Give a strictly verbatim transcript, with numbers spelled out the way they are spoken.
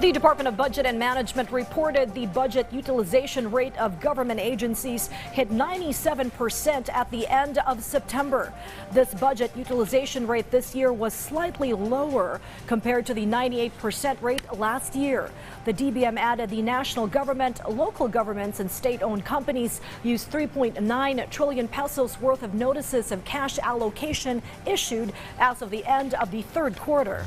The Department of Budget and Management reported the budget utilization rate of government agencies hit ninety-seven percent at the end of September. This budget utilization rate this year was slightly lower compared to the ninety-eight percent rate last year. The D B M added the national government, local governments, and state-owned companies used three point nine trillion pesos worth of notices of cash allocation issued as of the end of the third quarter.